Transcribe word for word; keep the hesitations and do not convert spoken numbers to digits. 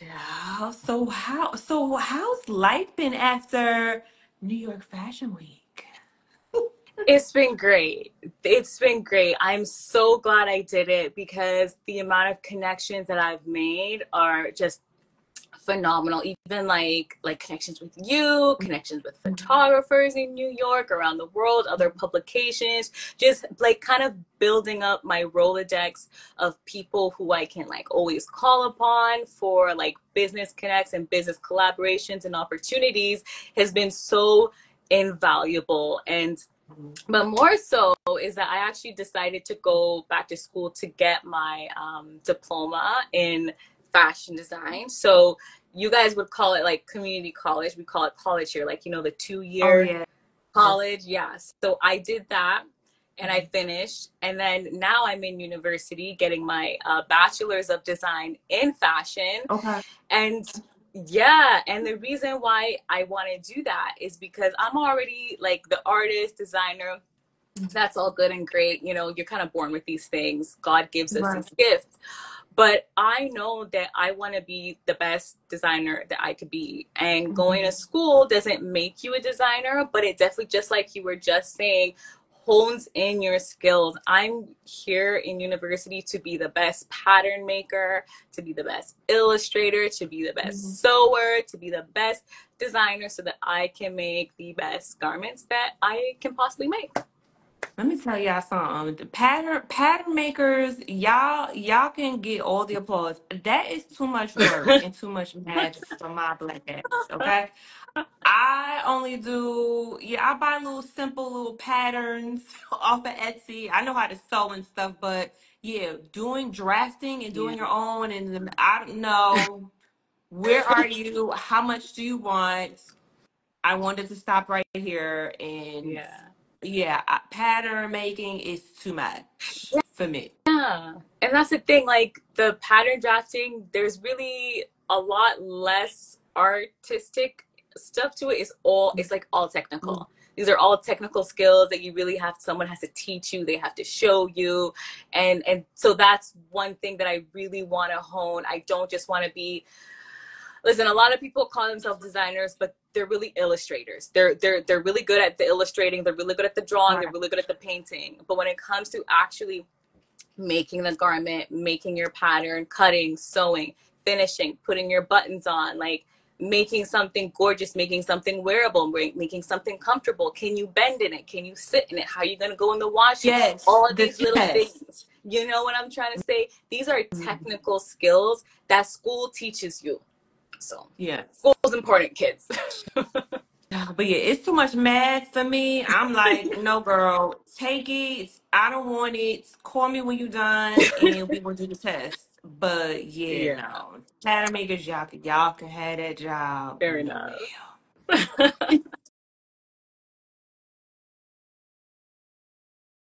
Child, so how so how's life been after New York Fashion Week? It's been great. It's been great. I'm so glad I did it because the amount of connections that I've made are just phenomenal. Even like like connections with you, connections with photographers in New York, around the world, other publications, just like kind of building up my Rolodex of people who I can like always call upon for like business connects and business collaborations and opportunities has been so invaluable. And but more so is that I actually decided to go back to school to get my um, diploma in fashion design. So you guys would call it like community college. We call it college here, like, you know, the two-year oh, yeah. college. Yeah. So I did that and I finished. And then now I'm in university getting my uh, bachelor's of design in fashion. Okay. And yeah. And the reason why I want to do that is because I'm already like the artist, designer. That's all good and great. You know, you're kind of born with these things. God gives us right. these gifts. But I know that I want to be the best designer that I could be. And going to school doesn't make you a designer, but it definitely, just like you were just saying, hones in your skills. I'm here in university to be the best pattern maker, to be the best illustrator, to be the best mm-hmm. sewer, to be the best designer so that I can make the best garments that I can possibly make. Let me tell y'all something. The pattern pattern makers, y'all y'all can get all the applause. That is too much work and too much magic for my black ass. Okay, I only do yeah. I buy little simple little patterns off of Etsy. I know how to sew and stuff, but yeah, doing drafting and doing yeah. your own and I don't know. Where are you? How much do you want? I wanted to stop right here and. Yeah. Yeah, pattern making is too much yeah. for me. Yeah, and that's the thing, like the pattern drafting, there's really a lot less artistic stuff to it. It's all, it's like all technical. Mm-hmm. These are all technical skills that you really have, someone has to teach you, they have to show you. And, and so that's one thing that I really want to hone. I don't just want to be, listen, a lot of people call themselves designers, but they're really illustrators. They're they're they're really good at the illustrating. They're really good at the drawing. Right. They're really good at the painting. But when it comes to actually making the garment, making your pattern, cutting, sewing, finishing, putting your buttons on, like making something gorgeous, making something wearable, making something comfortable. Can you bend in it? Can you sit in it? How are you going to go in the wash? Yes. All of these the, little yes. things. You know what I'm trying to say? These are technical mm-hmm. skills that school teaches you. So yeah, school's important, kids. But yeah, it's too much math for me. I'm like, no, girl, take it. I don't want it. Call me when you're done, and we will do the test. But yeah, yeah. no, pattern makers, y'all, y'all can have that job. Fair enough.